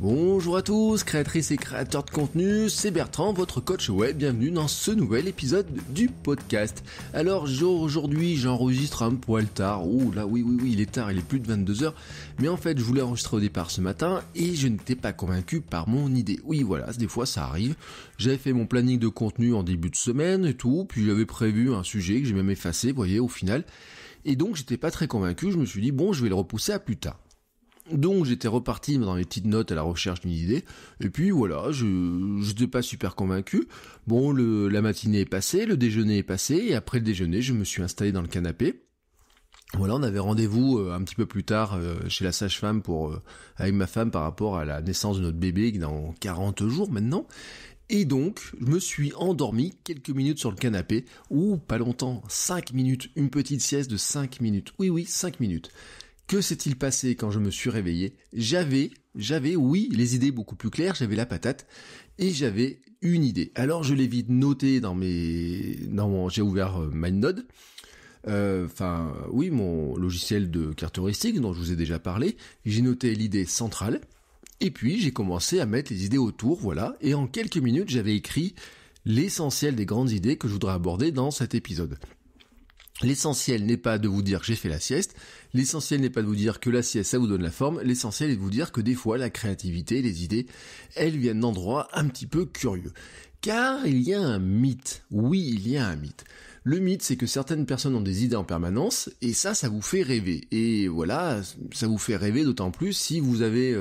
Bonjour à tous, créatrices et créateurs de contenu, c'est Bertrand, votre coach web, bienvenue dans ce nouvel épisode du podcast. Alors aujourd'hui, j'enregistre un poil tard, ouh là oui, il est tard, il est plus de 22h, mais en fait je voulais enregistrer au départ ce matin et je n'étais pas convaincu par mon idée. Oui voilà, des fois ça arrive, j'avais fait mon planning de contenu en début de semaine et tout, puis j'avais prévu un sujet que j'ai même effacé, vous voyez, au final, et donc j'étais pas très convaincu, je me suis dit bon, je vais le repousser à plus tard. Donc j'étais reparti dans mes petites notes à la recherche d'une idée, et puis voilà, je n'étais pas super convaincu. Bon, la matinée est passée, le déjeuner est passé, et après le déjeuner, je me suis installé dans le canapé. Voilà, on avait rendez-vous un petit peu plus tard chez la sage-femme avec ma femme par rapport à la naissance de notre bébé dans 40 jours maintenant. Et donc, je me suis endormi quelques minutes sur le canapé, ou pas longtemps, 5 minutes, une petite sieste de 5 minutes. Oui, 5 minutes. Que s'est-il passé quand je me suis réveillé? J'avais, les idées beaucoup plus claires, j'avais la patate, et j'avais une idée. Alors je l'ai vite notée j'ai ouvert MindNode, mon logiciel de carte heuristique dont je vous ai déjà parlé, j'ai noté l'idée centrale, et puis j'ai commencé à mettre les idées autour, voilà, et en quelques minutes j'avais écrit l'essentiel des grandes idées que je voudrais aborder dans cet épisode. L'essentiel n'est pas de vous dire j'ai fait la sieste, l'essentiel n'est pas de vous dire que la sieste ça vous donne la forme, l'essentiel est de vous dire que des fois la créativité, les idées, elles viennent d'endroits un petit peu curieux. Car il y a un mythe, oui il y a un mythe. Le mythe c'est que certaines personnes ont des idées en permanence et ça vous fait rêver. Et voilà, ça vous fait rêver d'autant plus si vous avez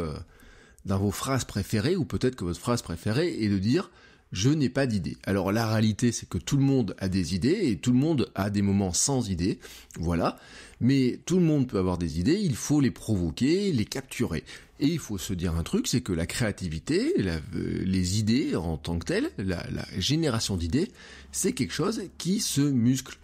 dans vos phrases préférées, ou peut-être que votre phrase préférée est de dire... je n'ai pas d'idée. Alors la réalité c'est que tout le monde a des idées et tout le monde a des moments sans idées, voilà. Mais tout le monde peut avoir des idées, il faut les provoquer, les capturer. Et il faut se dire un truc, c'est que la créativité, les idées en tant que telles, la génération d'idées, c'est quelque chose qui se muscle.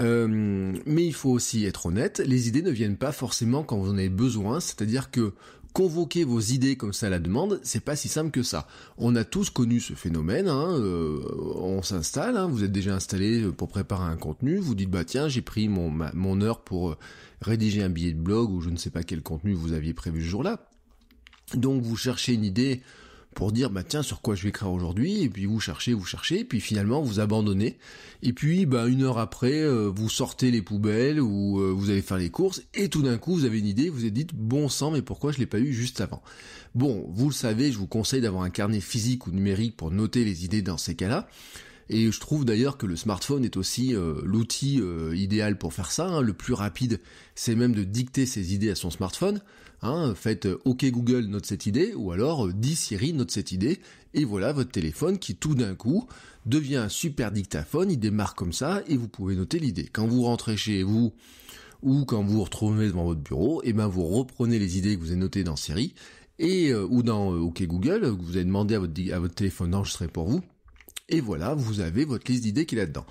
Mais il faut aussi être honnête, les idées ne viennent pas forcément quand vous en avez besoin, c'est-à-dire que convoquer vos idées comme ça à la demande, c'est pas si simple que ça. On a tous connu ce phénomène, on s'installe, vous êtes déjà installé pour préparer un contenu, vous dites bah tiens j'ai pris mon heure pour rédiger un billet de blog ou je ne sais pas quel contenu vous aviez prévu ce jour-là. Donc vous cherchez une idée pour dire bah tiens sur quoi je vais écrire aujourd'hui, et puis vous cherchez, et puis finalement vous abandonnez, et puis bah une heure après vous sortez les poubelles ou vous allez faire les courses, et tout d'un coup vous avez une idée, vous vous dites bon sang mais pourquoi je l'ai pas eu juste avant. Bon, vous le savez, je vous conseille d'avoir un carnet physique ou numérique pour noter les idées dans ces cas-là. Et je trouve d'ailleurs que le smartphone est aussi l'outil idéal pour faire ça. Le plus rapide, c'est même de dicter ses idées à son smartphone. Faites OK Google, note cette idée, ou alors dis Siri, note cette idée. Et voilà votre téléphone qui tout d'un coup devient un super dictaphone, il démarre comme ça et vous pouvez noter l'idée. Quand vous rentrez chez vous ou quand vous vous retrouvez devant votre bureau, et ben vous reprenez les idées que vous avez notées dans Siri et ou dans OK Google, que vous avez demandé à votre téléphone d'enregistrer pour vous. Et voilà, vous avez votre liste d'idées qui est là-dedans.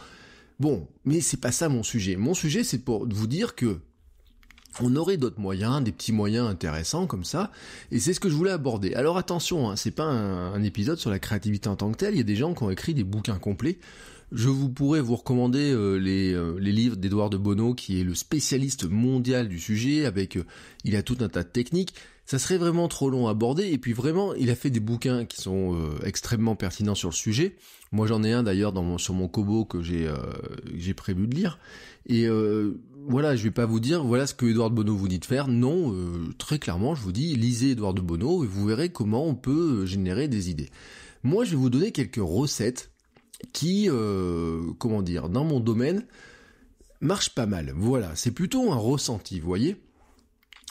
Bon, mais c'est pas ça mon sujet. Mon sujet, c'est pour vous dire que on aurait d'autres moyens, des petits moyens intéressants comme ça, et c'est ce que je voulais aborder. Alors attention, c'est pas un épisode sur la créativité en tant que telle, il y a des gens qui ont écrit des bouquins complets. Je pourrais vous recommander les livres d'Edouard de Bono, qui est le spécialiste mondial du sujet, il a tout un tas de techniques. Ça serait vraiment trop long à aborder, et puis vraiment, il a fait des bouquins qui sont extrêmement pertinents sur le sujet. Moi j'en ai un d'ailleurs sur mon Kobo que j'ai prévu de lire, et voilà, je vais pas vous dire voilà ce que Edouard de Bono vous dit de faire, non, très clairement je vous dis, lisez Edouard de Bono et vous verrez comment on peut générer des idées. Moi je vais vous donner quelques recettes qui, dans mon domaine, marchent pas mal, voilà, c'est plutôt un ressenti, vous voyez.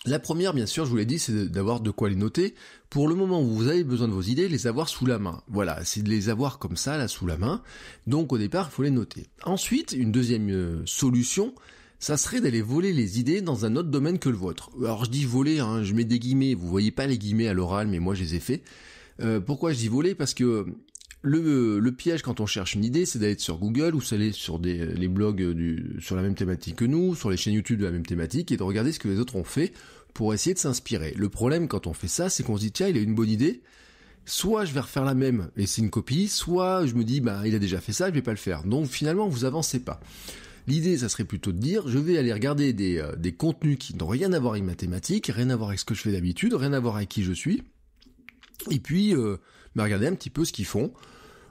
La première, bien sûr, je vous l'ai dit, c'est d'avoir de quoi les noter. Pour le moment où vous avez besoin de vos idées, les avoir sous la main. Voilà, c'est de les avoir comme ça, là, sous la main. Donc, au départ, il faut les noter. Ensuite, une deuxième solution, ça serait d'aller voler les idées dans un autre domaine que le vôtre. Alors, je dis voler, je mets des guillemets. Vous voyez pas les guillemets à l'oral, mais moi, je les ai faits. Pourquoi je dis voler ? Parce que le piège quand on cherche une idée, c'est d'aller sur Google ou d'aller sur les blogs sur la même thématique que nous, sur les chaînes YouTube de la même thématique, et de regarder ce que les autres ont fait pour essayer de s'inspirer. Le problème quand on fait ça, c'est qu'on se dit tiens, il a une bonne idée, soit je vais refaire la même et c'est une copie, soit je me dis bah il a déjà fait ça, je vais pas le faire. Donc finalement vous avancez pas. L'idée, ça serait plutôt de dire, je vais aller regarder des contenus qui n'ont rien à voir avec ma thématique, rien à voir avec ce que je fais d'habitude, rien à voir avec qui je suis, Et puis, regardez un petit peu ce qu'ils font.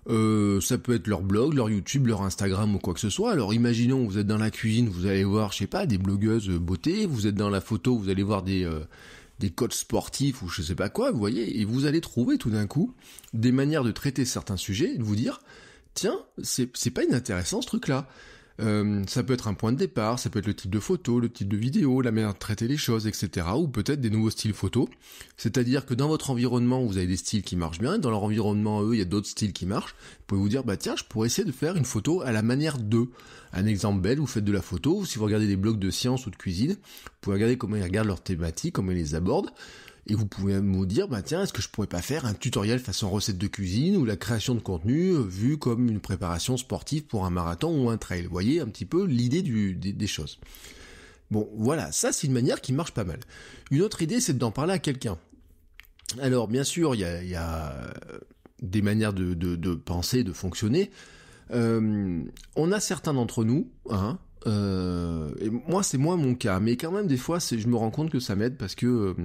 Ça peut être leur blog, leur YouTube, leur Instagram ou quoi que ce soit. Alors imaginons, vous êtes dans la cuisine, vous allez voir, je sais pas, des blogueuses beauté. Vous êtes dans la photo, vous allez voir des coachs sportifs ou je sais pas quoi, vous voyez. Et vous allez trouver tout d'un coup des manières de traiter certains sujets et de vous dire, tiens, c'est pas inintéressant ce truc-là. Ça peut être un point de départ, ça peut être le type de photo, le type de vidéo, la manière de traiter les choses, etc. Ou peut-être des nouveaux styles photos. C'est-à-dire que dans votre environnement, vous avez des styles qui marchent bien, et dans leur environnement, eux, il y a d'autres styles qui marchent. Vous pouvez vous dire, bah tiens, je pourrais essayer de faire une photo à la manière d'eux. Un exemple bête, vous faites de la photo, si vous regardez des blogs de science ou de cuisine, vous pouvez regarder comment ils regardent leurs thématiques, comment ils les abordent. Et vous pouvez me dire, bah tiens, est-ce que je pourrais pas faire un tutoriel façon recette de cuisine ou la création de contenu vu comme une préparation sportive pour un marathon ou un trail. Vous voyez un petit peu l'idée des choses. Bon, voilà, ça c'est une manière qui marche pas mal. Une autre idée, c'est d'en parler à quelqu'un. Alors, bien sûr, il y a des manières de penser, de fonctionner. On a certains d'entre nous, hein, et moi c'est moins mon cas, mais quand même des fois je me rends compte que ça m'aide parce que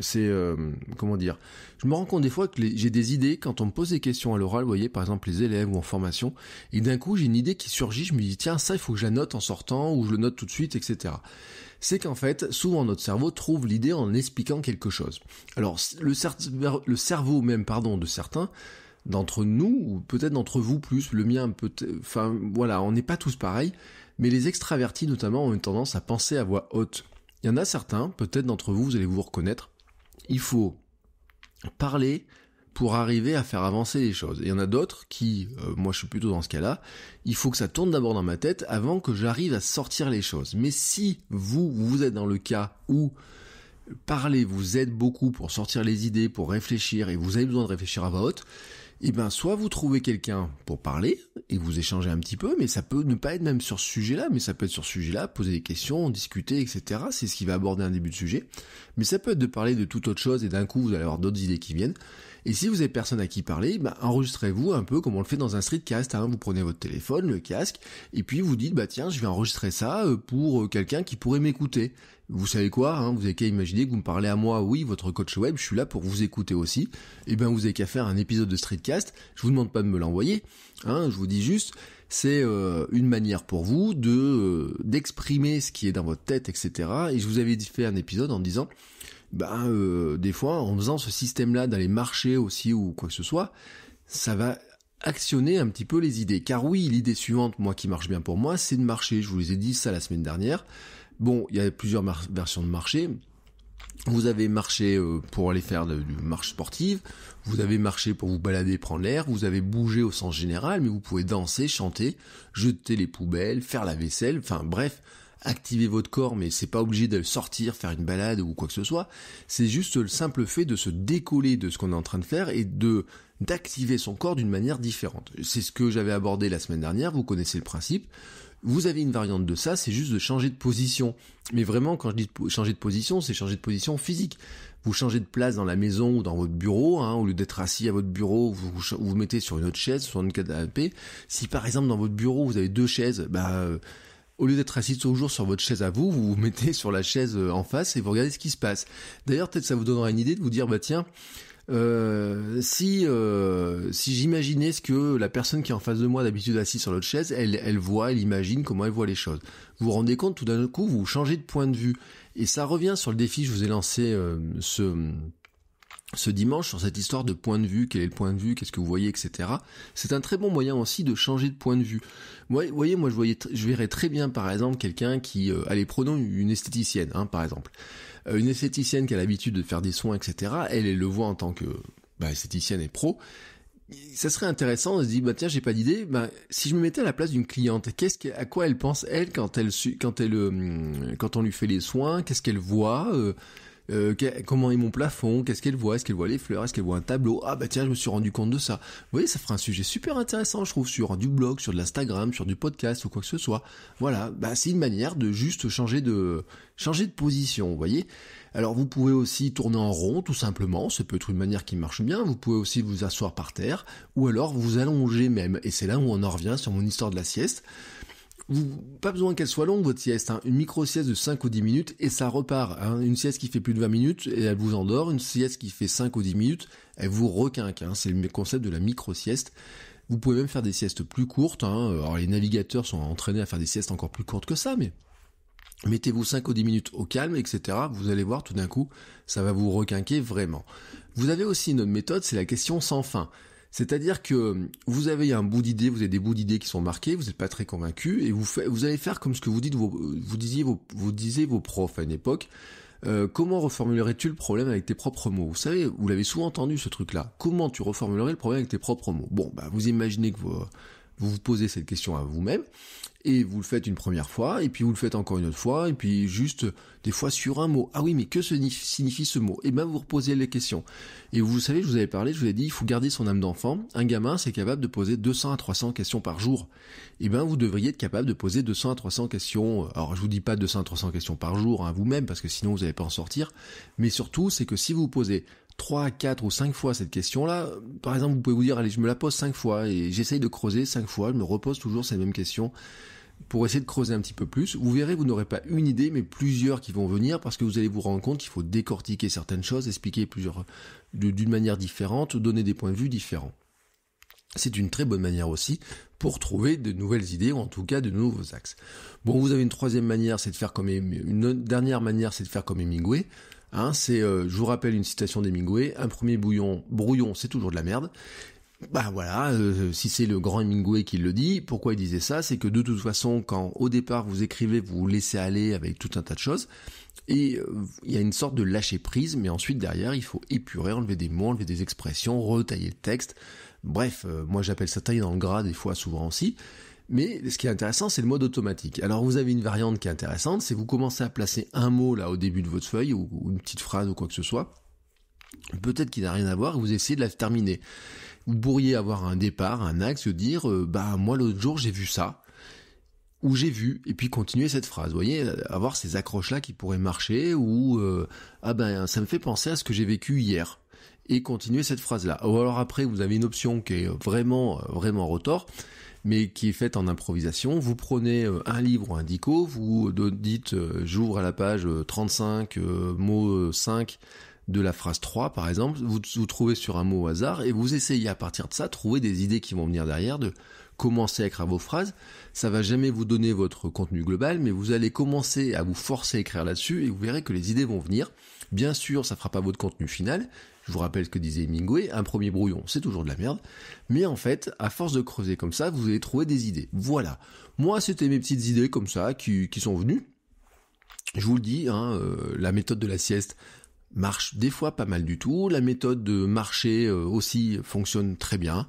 je me rends compte des fois que j'ai des idées quand on me pose des questions à l'oral, vous voyez par exemple les élèves ou en formation, et d'un coup j'ai une idée qui surgit, je me dis tiens ça il faut que je la note en sortant ou je le note tout de suite, etc. C'est qu'en fait souvent notre cerveau trouve l'idée en expliquant quelque chose. Alors le cerveau même de certains d'entre nous, ou peut-être d'entre vous plus, le mien enfin voilà, on n'est pas tous pareils, mais les extravertis notamment ont une tendance à penser à voix haute. Il y en a certains, peut-être d'entre vous, vous allez vous reconnaître, il faut parler pour arriver à faire avancer les choses. Et il y en a d'autres qui, moi je suis plutôt dans ce cas-là, il faut que ça tourne d'abord dans ma tête avant que j'arrive à sortir les choses. Mais si vous êtes dans le cas où parler vous aide beaucoup pour sortir les idées, pour réfléchir, et vous avez besoin de réfléchir à voix haute, et bien soit vous trouvez quelqu'un pour parler et vous échangez un petit peu, mais ça peut ne pas être même sur ce sujet-là, mais ça peut être sur ce sujet-là, poser des questions, discuter, etc. C'est ce qui va aborder un début de sujet. Mais ça peut être de parler de toute autre chose et d'un coup vous allez avoir d'autres idées qui viennent. Et si vous avez personne à qui parler, bah enregistrez-vous un peu comme on le fait dans un streetcast, hein. Vous prenez votre téléphone, le casque, et puis vous dites bah tiens je vais enregistrer ça pour quelqu'un qui pourrait m'écouter. Vous savez quoi, hein, vous n'avez qu'à imaginer que vous me parlez à moi, oui, votre coach web, je suis là pour vous écouter aussi. Et ben vous n'avez qu'à faire un épisode de streetcast, je vous demande pas de me l'envoyer, hein, je vous dis juste, c'est une manière pour vous d'exprimer ce qui est dans votre tête, etc. Et je vous avais fait un épisode en disant des fois, en faisant ce système-là d'aller marcher aussi ou quoi que ce soit, ça va actionner un petit peu les idées. Car oui, l'idée suivante, moi, qui marche bien pour moi, c'est de marcher. Je vous ai dit ça la semaine dernière. Bon, il y a plusieurs versions de marcher. Vous avez marché pour aller faire du marche sportive, vous avez marché pour vous balader, prendre l'air, vous avez bougé au sens général, mais vous pouvez danser, chanter, jeter les poubelles, faire la vaisselle, enfin bref, activer votre corps, mais c'est pas obligé de sortir, faire une balade ou quoi que ce soit. C'est juste le simple fait de se décoller de ce qu'on est en train de faire et d'activer son corps d'une manière différente. C'est ce que j'avais abordé la semaine dernière, vous connaissez le principe. Vous avez une variante de ça, c'est juste de changer de position. Mais vraiment, quand je dis changer de position, c'est changer de position physique. Vous changez de place dans la maison ou dans votre bureau, hein, au lieu d'être assis à votre bureau, vous mettez sur une autre chaise, sur une canapé. Si par exemple dans votre bureau vous avez deux chaises, au lieu d'être assis toujours sur votre chaise à vous, vous vous mettez sur la chaise en face et vous regardez ce qui se passe. D'ailleurs, peut-être ça vous donnera une idée de vous dire, bah tiens, si j'imaginais ce que la personne qui est en face de moi d'habitude assise sur l'autre chaise, elle imagine comment elle voit les choses. Vous vous rendez compte, tout d'un coup, vous changez de point de vue. Et ça revient sur le défi que je vous ai lancé ce dimanche sur cette histoire de point de vue, quel est le point de vue, qu'est-ce que vous voyez, etc. C'est un très bon moyen aussi de changer de point de vue. Vous voyez, moi je verrais très bien par exemple quelqu'un qui... allez, prenons une esthéticienne, hein, par exemple. Une esthéticienne qui a l'habitude de faire des soins, etc. Elle le voit en tant que esthéticienne et pro. Ça serait intéressant, on se dit, bah tiens, j'ai pas d'idée, si je me mettais à la place d'une cliente, à quoi elle pense, elle, quand on lui fait les soins, qu'est-ce qu'elle voit, comment est mon plafond, qu'est-ce qu'elle voit, est-ce qu'elle voit les fleurs, est-ce qu'elle voit un tableau, ah bah tiens je me suis rendu compte de ça. Vous voyez, ça fera un sujet super intéressant je trouve, sur du blog, sur de l'Instagram, sur du podcast ou quoi que ce soit. Voilà, c'est une manière de juste changer de position, vous voyez. Alors vous pouvez aussi tourner en rond tout simplement, ça peut être une manière qui marche bien, vous pouvez aussi vous asseoir par terre, ou alors vous allonger même, et c'est là où on en revient sur mon histoire de la sieste. Pas besoin qu'elle soit longue votre sieste, hein. Une micro-sieste de 5 ou 10 minutes et ça repart, hein. Une sieste qui fait plus de 20 minutes et elle vous endort, une sieste qui fait 5 ou 10 minutes, elle vous requinque, hein. C'est le concept de la micro-sieste. Vous pouvez même faire des siestes plus courtes, hein. Alors les navigateurs sont entraînés à faire des siestes encore plus courtes que ça, mais mettez-vous 5 ou 10 minutes au calme, etc. Vous allez voir, tout d'un coup, ça va vous requinquer vraiment. Vous avez aussi une autre méthode, c'est la question sans fin. C'est-à-dire que vous avez un bout d'idée, vous avez des bouts d'idées qui sont marqués, vous n'êtes pas très convaincu, et vous allez faire comme ce que vous disiez vos profs à une époque. Comment reformulerais-tu le problème avec tes propres mots? Vous savez, vous l'avez souvent entendu ce truc-là. Comment tu reformulerais le problème avec tes propres mots? Bon, bah, vous imaginez que vous posez cette question à vous-même, et vous le faites une première fois, et puis vous le faites encore une autre fois, et puis juste des fois sur un mot. Ah oui, mais que signifie ce mot? Et bien vous reposez les questions. Et vous savez, je vous avais parlé, je vous ai dit, il faut garder son âme d'enfant. Un gamin, c'est capable de poser 200 à 300 questions par jour. Et bien vous devriez être capable de poser 200 à 300 questions. Alors je vous dis pas 200 à 300 questions par jour, hein, vous-même, parce que sinon vous n'allez pas en sortir. Mais surtout, c'est que si vous posez 3, 4 ou 5 fois cette question-là, par exemple, vous pouvez vous dire, allez, je me la pose 5 fois et j'essaye de creuser 5 fois, je me repose toujours ces mêmes questions pour essayer de creuser un petit peu plus. Vous verrez, vous n'aurez pas une idée, mais plusieurs qui vont venir parce que vous allez vous rendre compte qu'il faut décortiquer certaines choses, expliquer plusieurs d'une manière différente, donner des points de vue différents. C'est une très bonne manière aussi pour trouver de nouvelles idées ou en tout cas de nouveaux axes. Bon, vous avez une troisième manière, c'est de faire comme une dernière manière, c'est de faire comme Hemingway. Hein, c'est, je vous rappelle une citation d'Hemingway, un premier brouillon, c'est toujours de la merde. Bah voilà, si c'est le grand Hemingway qui le dit, pourquoi il disait ça? C'est que de toute façon, quand au départ vous écrivez, vous vous laissez aller avec tout un tas de choses, et il y a une sorte de lâcher prise, mais ensuite derrière, il faut épurer, enlever des mots, enlever des expressions, retailler le texte. Bref, moi j'appelle ça tailler dans le gras des fois, souvent aussi. Mais ce qui est intéressant, c'est le mode automatique. Alors vous avez une variante qui est intéressante, c'est vous commencez à placer un mot là au début de votre feuille, ou une petite phrase ou quoi que ce soit, peut-être qu'il n'a rien à voir, et vous essayez de la terminer. Vous pourriez avoir un départ, un axe, dire bah moi l'autre jour j'ai vu ça, ou j'ai vu, et puis continuer cette phrase. Vous voyez, avoir ces accroches-là qui pourraient marcher, ou ah ben ça me fait penser à ce que j'ai vécu hier. Et continuer cette phrase-là. Ou alors après, vous avez une option qui est vraiment, vraiment retors, mais qui est faite en improvisation. Vous prenez un livre ou un dico, vous dites « j'ouvre à la page 35, mot 5 » de la phrase 3, par exemple. Vous trouvez sur un mot au hasard et vous essayez à partir de ça, trouver des idées qui vont venir derrière, de commencer à écrire vos phrases. Ça va jamais vous donner votre contenu global, mais vous allez commencer à vous forcer à écrire là-dessus et vous verrez que les idées vont venir. Bien sûr, ça fera pas votre contenu final. Je vous rappelle ce que disait Hemingway, un premier brouillon, c'est toujours de la merde. Mais en fait, à force de creuser comme ça, vous allez trouver des idées. Voilà. Moi, c'était mes petites idées comme ça qui sont venues. Je vous le dis, hein, la méthode de la sieste marche des fois pas mal du tout. La méthode de marcher aussi fonctionne très bien.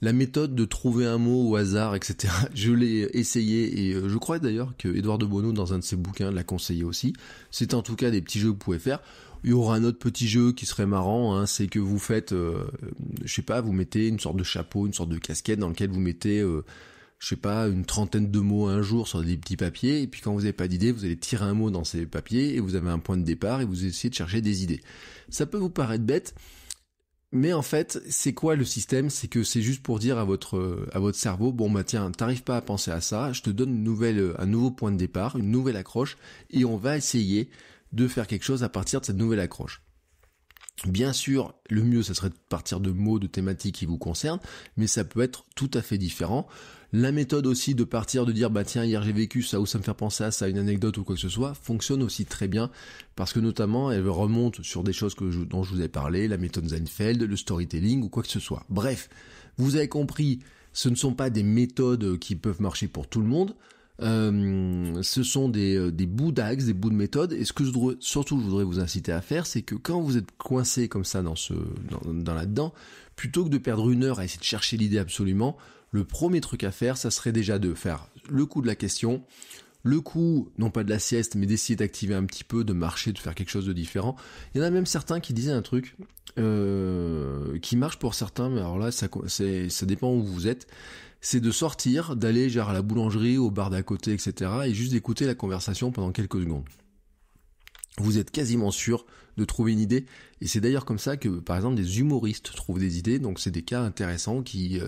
La méthode de trouver un mot au hasard, etc. Je l'ai essayé et je crois d'ailleurs que Edouard de Bono, dans un de ses bouquins, l'a conseillé aussi. C'est en tout cas des petits jeux que vous pouvez faire. Il y aura un autre petit jeu qui serait marrant, hein, c'est que vous faites, je sais pas, vous mettez une sorte de chapeau, une sorte de casquette dans lequel vous mettez, je sais pas, une trentaine de mots un jour sur des petits papiers. Et puis quand vous n'avez pas d'idée, vous allez tirer un mot dans ces papiers et vous avez un point de départ et vous essayez de chercher des idées. Ça peut vous paraître bête. Mais en fait, c'est quoi le système? C'est que c'est juste pour dire à votre cerveau, bon bah tiens, t'arrives pas à penser à ça, je te donne un nouveau point de départ, une nouvelle accroche, et on va essayer de faire quelque chose à partir de cette nouvelle accroche. Bien sûr, le mieux, ça serait de partir de mots, de thématiques qui vous concernent, mais ça peut être tout à fait différent. La méthode aussi de partir, de dire, bah tiens, hier j'ai vécu ça, ou ça me fait penser à ça, une anecdote ou quoi que ce soit, fonctionne aussi très bien, parce que notamment, elle remonte sur des choses dont je vous ai parlé, la méthode Seinfeld, le storytelling, ou quoi que ce soit. Bref, vous avez compris, ce ne sont pas des méthodes qui peuvent marcher pour tout le monde, ce sont des bouts d'axe, des bouts de méthode, et ce que je voudrais vous inciter à faire, c'est que quand vous êtes coincé comme ça dans là-dedans, plutôt que de perdre une heure à essayer de chercher l'idée absolument, le premier truc à faire, ça serait déjà de faire le coup de la question, le coup, non pas de la sieste, mais d'essayer d'activer un petit peu, de marcher, de faire quelque chose de différent. Il y en a même certains qui disaient un truc qui marche pour certains, mais alors là, ça dépend où vous êtes. C'est de sortir, d'aller genre à la boulangerie, au bar d'à côté, etc. et juste d'écouter la conversation pendant quelques secondes. vous êtes quasiment sûr de trouver une idée. Et c'est d'ailleurs comme ça que, par exemple, des humoristes trouvent des idées. Donc c'est des cas intéressants qui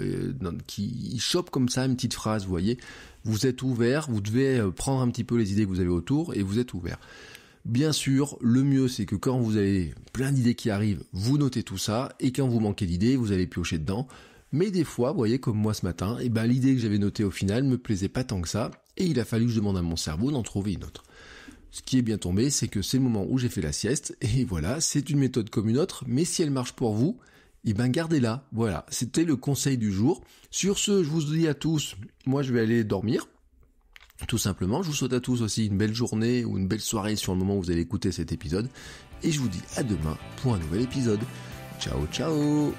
chopent comme ça une petite phrase, vous voyez. Vous êtes ouvert, vous devez prendre un petit peu les idées que vous avez autour et vous êtes ouvert. Bien sûr, le mieux, c'est que quand vous avez plein d'idées qui arrivent, vous notez tout ça, et quand vous manquez d'idées, vous allez piocher dedans. Mais des fois, vous voyez, comme moi ce matin, eh ben, l'idée que j'avais notée au final me plaisait pas tant que ça, et il a fallu que je demande à mon cerveau d'en trouver une autre. Ce qui est bien tombé, c'est que c'est le moment où j'ai fait la sieste, et voilà, c'est une méthode comme une autre, mais si elle marche pour vous, eh ben, gardez-la. Voilà, c'était le conseil du jour. Sur ce, je vous dis à tous, moi je vais aller dormir. Tout simplement, je vous souhaite à tous aussi une belle journée ou une belle soirée sur le moment où vous allez écouter cet épisode. Et je vous dis à demain pour un nouvel épisode. Ciao, ciao!